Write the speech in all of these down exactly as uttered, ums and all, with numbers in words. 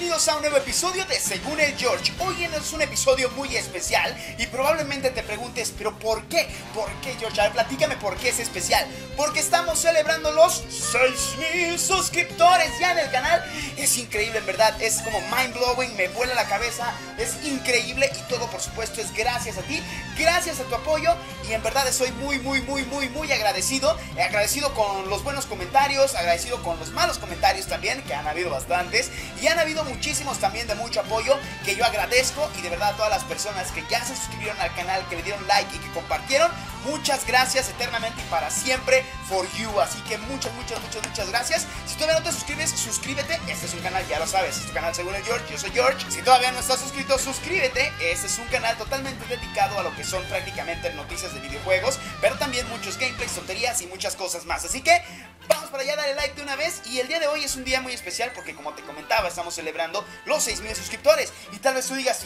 Bienvenidos a un nuevo episodio de Según el George. Hoy es un episodio muy especial y probablemente te preguntes, pero ¿por qué? ¿Por qué, George? A ver, platícame por qué es especial. Porque estamos celebrando los seis mil suscriptores ya del canal. Es increíble, en verdad, es como mind blowing, me vuela la cabeza, es increíble y todo, por supuesto, es gracias a ti, gracias a tu apoyo y en verdad estoy muy, muy, muy, muy, muy agradecido. Agradecido con los buenos comentarios, agradecido con los malos comentarios también, que han habido bastantes y han habido muchísimos también de mucho apoyo, que yo agradezco, y de verdad a todas las personas que ya se suscribieron al canal, que le dieron like y que compartieron, muchas gracias eternamente y para siempre for you. Así que muchas, muchas, muchas, muchas gracias. Si todavía no te suscribes, suscríbete. Este es un canal, ya lo sabes, es tu canal Según el George, yo soy George. Si todavía no estás suscrito, suscríbete. Este es un canal totalmente dedicado a lo que son prácticamente noticias de videojuegos, pero también muchos gameplays, tonterías y muchas cosas más. Así que vamos para allá, dale like de una vez. Y el día de hoy es un día muy especial porque, como te comentaba, estamos celebrando los seis mil suscriptores. Y tal vez tú digas,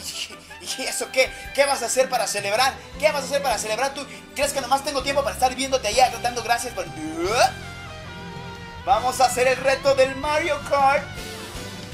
¿y eso qué? ¿Qué vas a hacer para celebrar? ¿Qué vas a hacer para celebrar tú? ¿Crees que nomás tengo tiempo para estar viéndote allá dando gracias por...? Vamos a hacer el reto del Mario Kart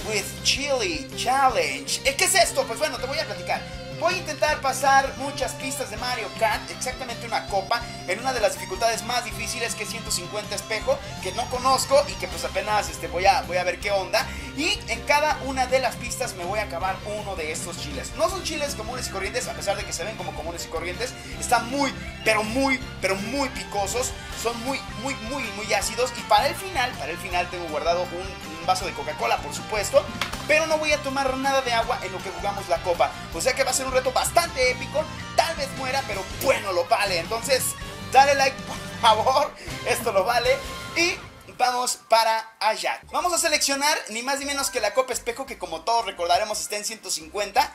with Chili Challenge. ¿Qué es esto? Pues bueno, te voy a platicar. Voy a intentar pasar muchas pistas de Mario Kart, exactamente una copa, en una de las dificultades más difíciles, que es ciento cincuenta espejo, que no conozco y que pues apenas este, voy, a, voy a ver qué onda. Y en cada una de las pistas me voy a acabar uno de estos chiles. No son chiles comunes y corrientes, a pesar de que se ven como comunes y corrientes. Están muy, pero muy, pero muy picosos. Son muy, muy, muy, muy ácidos. Y para el final, para el final tengo guardado un, un vaso de Coca-Cola, por supuesto. Pero no voy a tomar nada de agua en lo que jugamos la copa. O sea que va a ser un reto bastante épico. Tal vez muera, pero bueno, lo vale. Entonces, dale like, por favor. Esto lo vale. Y vamos para allá. Vamos a seleccionar ni más ni menos que la copa espejo, que como todos recordaremos está en ciento cincuenta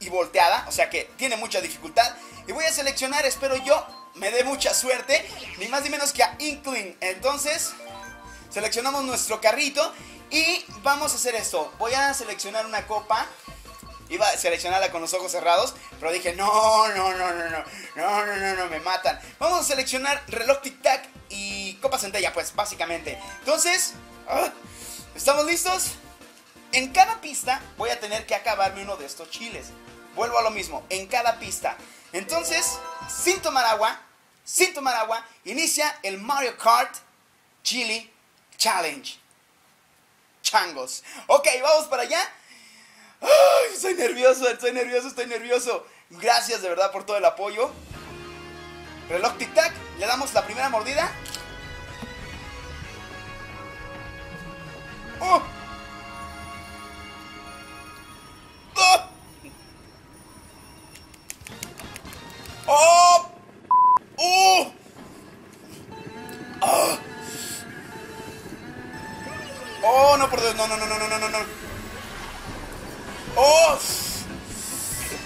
y volteada. O sea que tiene mucha dificultad. Y voy a seleccionar, espero yo me dé mucha suerte, ni más ni menos que a Inkling. Entonces, seleccionamos nuestro carrito. Y vamos a hacer esto, voy a seleccionar una copa, iba a seleccionarla con los ojos cerrados, pero dije no, no, no, no, no, no, no, no, no, me matan. Vamos a seleccionar reloj tic-tac y copa centella, pues básicamente. Entonces, ¿estamos listos? En cada pista voy a tener que acabarme uno de estos chiles. Vuelvo a lo mismo, en cada pista. Entonces, sin tomar agua, sin tomar agua, inicia el Mario Kart Chili Challenge. Changos. Ok, vamos para allá. Ay, estoy nervioso, estoy nervioso, estoy nervioso. Gracias de verdad por todo el apoyo. Reloj tic-tac, le damos la primera mordida. ¡Oh! ¡Oh! ¡Oh! ¡Oh! ¡Oh! Oh, no, por Dios, no, no, no, no, no, no, no. Oh.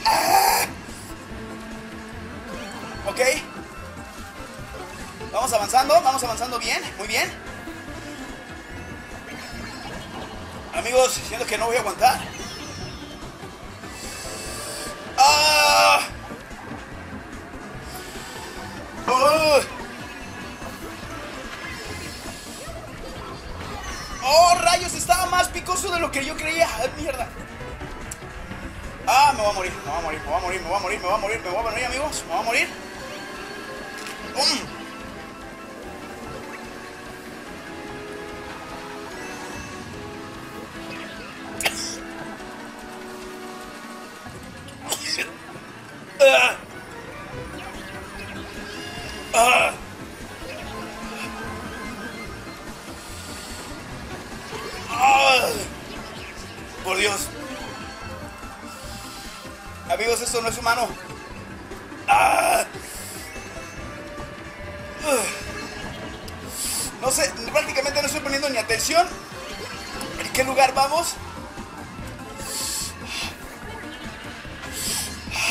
Ah. Ok. Vamos avanzando, vamos avanzando bien, muy bien. Amigos, siento que no voy a aguantar. Ah. Oh. ¡Oh, rayos! Estaba más picoso de lo que yo creía. ¡Mierda! ¡Ah, me voy a morir! Me voy a morir, me voy a morir, me voy a morir, me voy a morir, me voy a morir, amigos. Me voy a morir. ¡Ah! ¡Ah! Por Dios. Amigos, esto no es humano. ¡Ah! No sé, prácticamente no estoy poniendo ni atención. ¿En qué lugar vamos?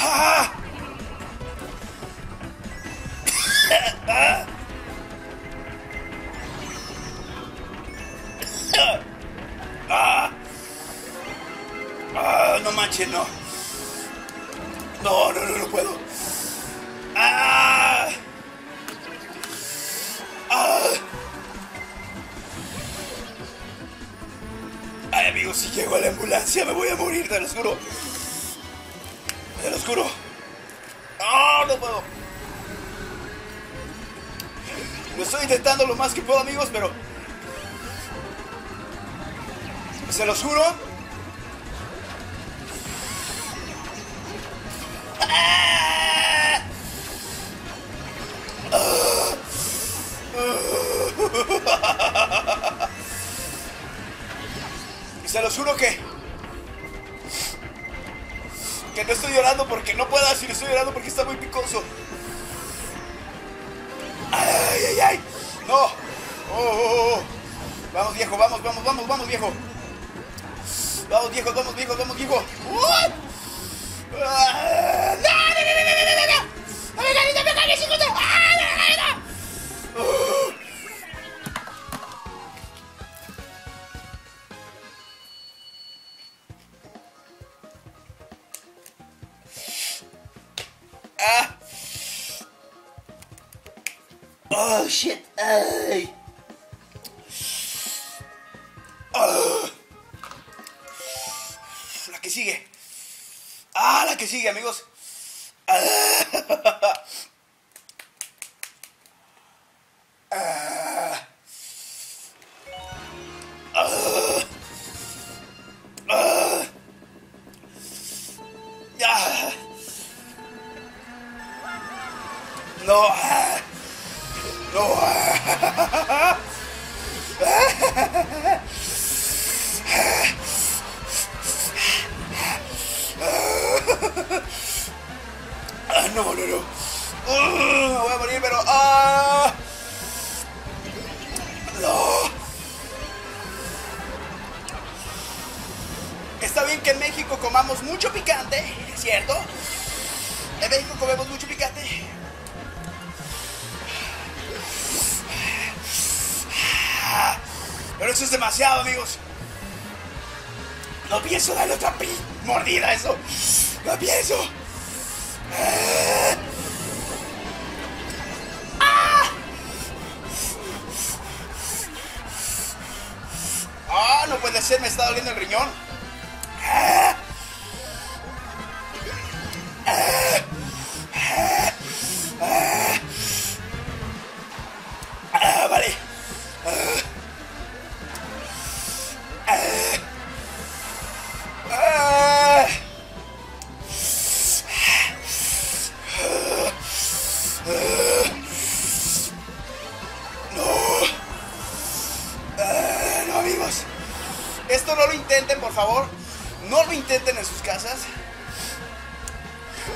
¡Ah! No. No, no, no, no puedo. ¡Ah! ¡Ah! Ay, amigos, si llego a la ambulancia, me voy a morir, te lo juro. Te lo juro. ¡Oh, no puedo! Lo estoy intentando lo más que puedo, amigos, pero... se los juro. ¡Ah! ¡Ah! ¡Ah! Y se los juro que que no estoy llorando porque no pueda, si no estoy llorando porque está muy picoso. ¡Ay, ay, ay! ¡No! Oh, oh, oh. Vamos, viejo, vamos, vamos, vamos, vamos, viejo. Vamos, viejo, vamos, viejo, vamos, viejo. ¡What! ¡Ah! ¡No, no, no, no, no, no, no! ¡No me ganes, no me ganes, hijo de... ¡Ah, no, no, no! ¡Oh! ¡Ah! ¡Oh, shit! ¡Ay! ¡Oh! La que sigue. ¡Ah, la que sigue, amigos! ¡Ah! ¡Ah! ¡Ah! ¡Ah! ¡Ah! ¡No! ¡Ah! ¡No! ¡Ah! ¡Ah! Ah, no, no, no. Uh, me voy a morir, pero... Ah, no. Está bien que en México comamos mucho picante, ¿cierto? En México comemos mucho picante. Pero eso es demasiado, amigos. No pienso darle otra pi mordida a eso. No pienso. ¡Ah! ¡Ah! No puede ser, me está doliendo el riñón. ¡Ah! ¡Ah! ¡Ah! ¡Ah! ¡Ah! Vale. ¡Ah! Favor, no lo intenten en sus casas.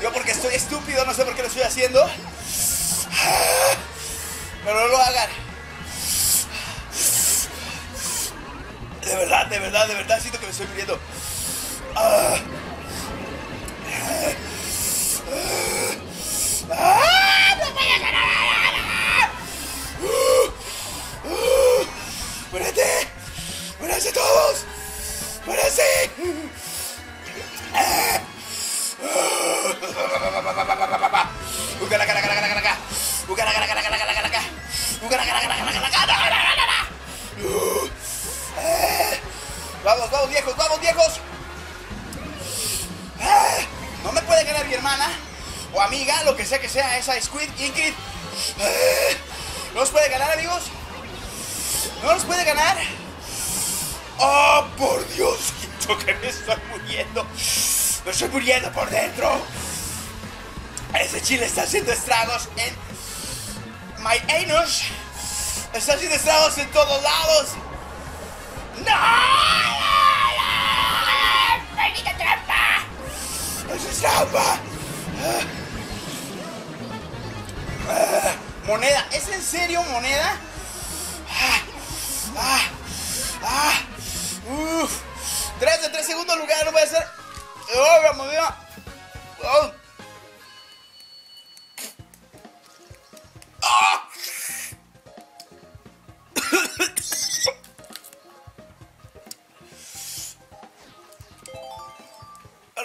Yo porque estoy estúpido, no sé por qué lo estoy haciendo, pero no lo hagan. De verdad, de verdad, de verdad siento que me estoy muriendo. Ah. Ah, no voy a ganar. Muérete, muérete todos. ¡Muérase! ¡Vamos, vamos, viejos! ¡Vamos, viejos! No me puede ganar mi hermana o amiga, lo que sea que sea, esa Squid, Inkling. ¿No nos puede ganar, amigos? ¿No nos puede ganar? ¡Oh, por Dios! Siento que me estoy muriendo. Me estoy muriendo por dentro. Ese chile está haciendo estragos en... my anus. Está haciendo estragos en todos lados. ¡No! ¡Maldita trampa! ¡Eso es trampa! Ah. Ah. Moneda. ¿Es en serio moneda? Ah. Ah. Ah. Uff, tres de tres segundos lugar, no voy a hacer. ¡Oh, la movida! ¡Oh! ¡Oh!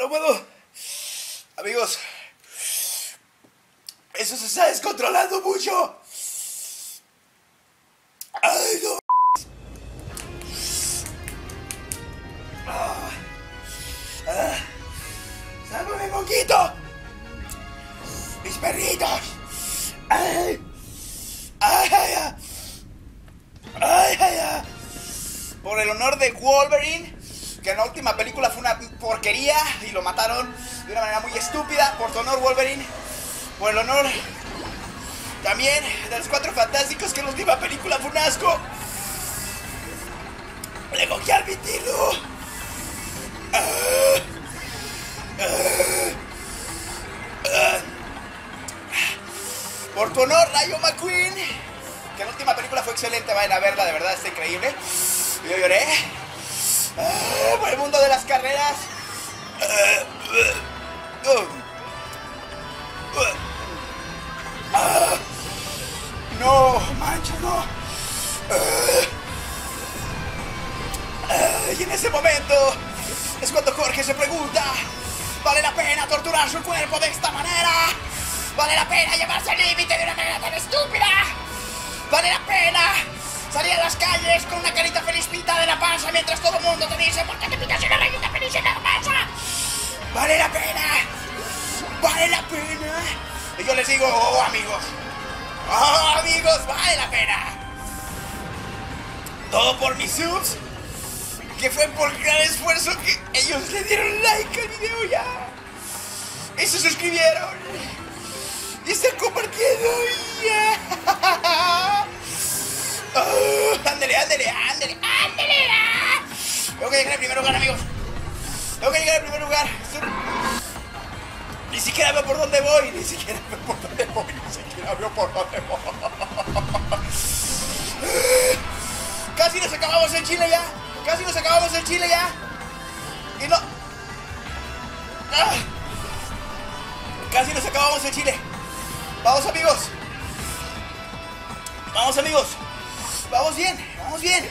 ¡No puedo! Amigos, eso se está descontrolando mucho. ¡Ay, no! Ah. amiguitos. Ay, ay, ay, ay, ay, ay. Por el honor de Wolverine, que en la última película fue una porquería y lo mataron de una manera muy estúpida. Por tu honor, Wolverine. Por el honor también de los Cuatro Fantásticos, que en la última película fue un asco. Tengo que admitirlo. Ah, ah, ah. Por tu honor, Rayo McQueen, que en la última película fue excelente. Vayan a verla, de verdad, está increíble. Yo lloré. Ah, por el mundo de las carreras. Ah, ah, no, mancha, no. Ah, ah, y en ese momento es cuando Jorge se pregunta: ¿vale la pena torturar su cuerpo de esta manera? ¿Vale la pena llevarse al límite de una manera tan estúpida? ¿Vale la pena salir a las calles con una carita feliz pintada en la panza mientras todo el mundo te dice: ¿por qué te pintas una rayita feliz en la panza? ¡Vale la pena! ¡Vale la pena! Y yo les digo: ¡oh, amigos! ¡Oh, amigos! ¡Vale la pena! Todo por mis subs, que fue por gran esfuerzo que ellos le dieron like al video ya. Y se suscribieron. Y están compartiendo ya. Oh, ándale, ándale, ándale, ándale. Tengo que llegar al primer lugar, amigos. Tengo que llegar al primer lugar. Ni siquiera veo por dónde voy. Ni siquiera veo por dónde voy. Ni siquiera veo por dónde voy. Casi nos acabamos en Chile ya. Casi nos acabamos en Chile ya. Y no. Ah. Casi nos acabamos en Chile. Vamos, amigos. Vamos, amigos. Vamos bien, vamos bien,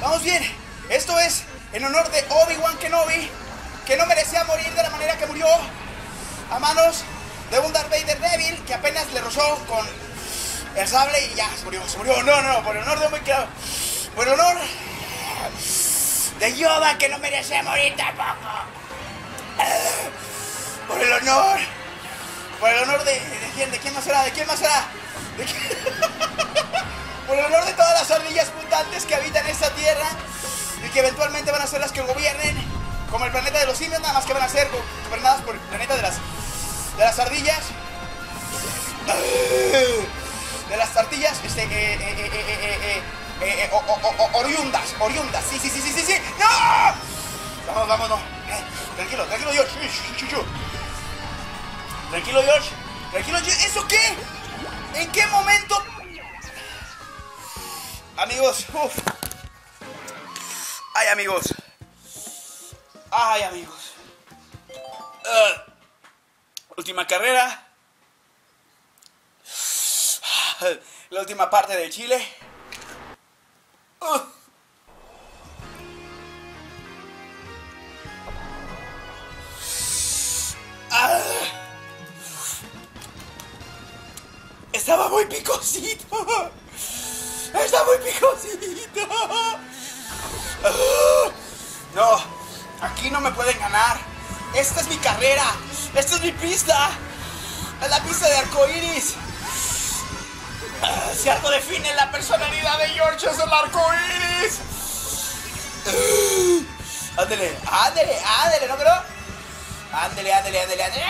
vamos bien. Esto es en honor de Obi-Wan Kenobi, que no merecía morir de la manera que murió, a manos de un Darth Vader débil que apenas le rozó con el sable y ya, se murió, se murió. No, no, no, por el honor de Obi-Wan Kenobi, por el honor de Yoda, que no merecía morir tampoco. Por el honor, por el honor de, de, de quién, de quién más será, de quién más será, de quién... Por el honor de todas las ardillas mutantes que habitan esta tierra y que eventualmente van a ser las que gobiernen, como el planeta de los simios, nada más que van a ser gobernadas por el planeta de las, de las ardillas. De las ardillas, este, eh, eh, eh, eh, eh, eh, o, o, o, oriundas, oriundas, sí, sí, sí, sí, sí, sí, no. Vamos, vamos, no. Tranquilo, tranquilo, George. Tranquilo, George. Tranquilo, George. ¿Eso qué? ¿En qué momento? Amigos, uff. Ay, amigos. Ay, amigos. Uh, última carrera. La última parte de Chile. Uh. Ah. Estaba muy picosito. ¡Está muy picosito! No, aquí no me pueden ganar. Esta es mi carrera. Esta es mi pista. Es la pista de arcoiris. Si algo define la personalidad de George, es el arcoiris. Ándele, ándele, ándele, ¿no, pero? Ándele, ándele, ándele, ándele.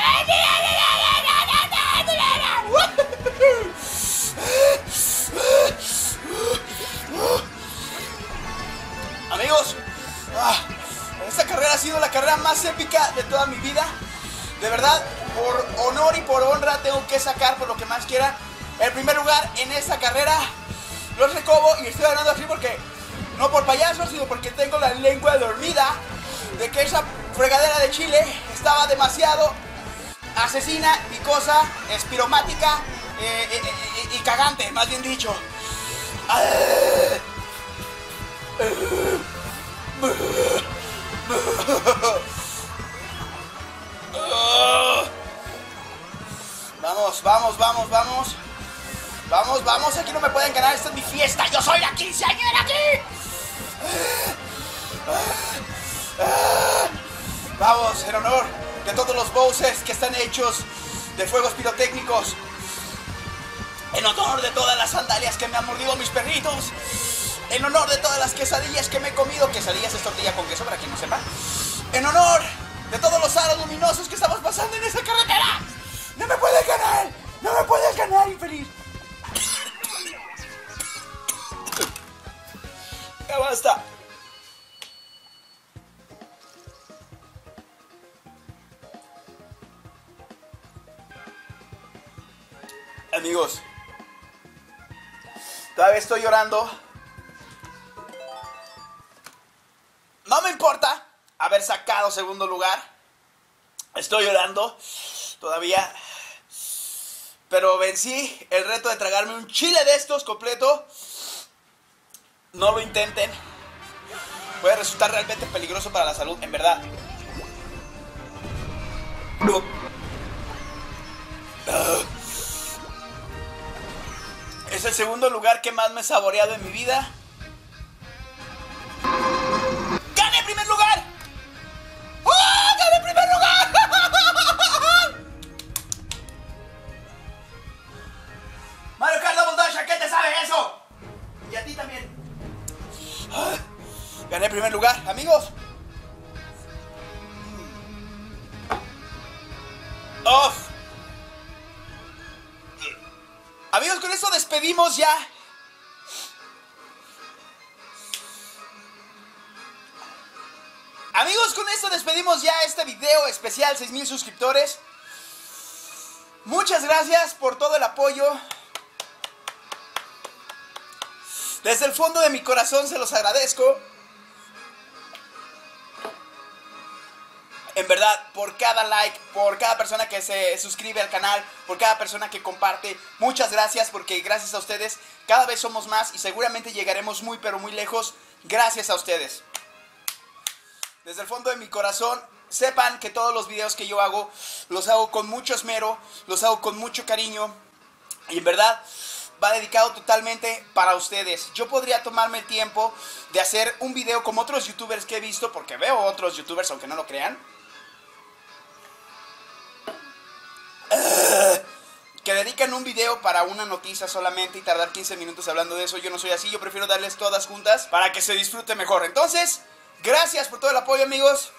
Amigos, ah, esta carrera ha sido la carrera más épica de toda mi vida. De verdad, por honor y por honra tengo que sacar, por lo que más quieran, el primer lugar en esta carrera. Los recobo y estoy hablando así porque, no por payaso, sino porque tengo la lengua dormida de que esa fregadera de Chile estaba demasiado asesina, picosa, espiromática eh, eh, eh, y cagante, más bien dicho. Ah, Vamos, vamos, vamos, vamos. Vamos, vamos, aquí no me pueden ganar, esta es mi fiesta. Yo soy la quinceañera aquí. Vamos, en honor de todos los bowsers que están hechos de fuegos pirotécnicos, En honor de todas las sandalias que me han mordido mis perritos, en honor de todas las quesadillas que me he comido. Quesadillas es tortilla con queso, para quien no sepa. En honor de todos los aros luminosos que estamos pasando en esta carretera. ¡No me puedes ganar! ¡No me puedes ganar, infeliz! ¡Ya basta! Amigos, todavía estoy llorando. No me importa haber sacado segundo lugar. Estoy llorando todavía. Pero vencí el reto de tragarme un chile de estos completo. No lo intenten. Puede resultar realmente peligroso para la salud, en verdad. No. Uh. Es el segundo lugar que más me he saboreado en mi vida. ¡Gané primer lugar! ¡Oh! ¡Gané primer lugar! Mario Kart Double Dash, ¿a qué te sabe eso? Y a ti también. Ah, gané primer lugar, amigos. ¡Oh! Amigos, con esto despedimos ya. Amigos, con esto despedimos ya este video especial, seis mil suscriptores. Muchas gracias por todo el apoyo. Desde el fondo de mi corazón se los agradezco. En verdad, por cada like, por cada persona que se suscribe al canal, por cada persona que comparte, muchas gracias, porque gracias a ustedes cada vez somos más y seguramente llegaremos muy pero muy lejos gracias a ustedes. Desde el fondo de mi corazón, sepan que todos los videos que yo hago, los hago con mucho esmero, los hago con mucho cariño y en verdad va dedicado totalmente para ustedes. Yo podría tomarme el tiempo de hacer un video como otros youtubers que he visto, porque veo otros youtubers aunque no lo crean, que dedican un video para una noticia solamente y tardar quince minutos hablando de eso. Yo no soy así, yo prefiero darles todas juntas para que se disfrute mejor. Entonces, gracias por todo el apoyo, amigos.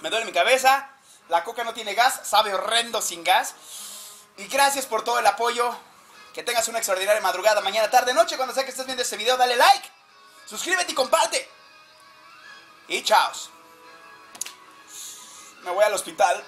Me duele mi cabeza, la coca no tiene gas, sabe horrendo sin gas. Y gracias por todo el apoyo. Que tengas una extraordinaria madrugada, mañana, tarde, noche, cuando sea que estés viendo este video. Dale like, suscríbete y comparte. Y chao. Me voy al hospital.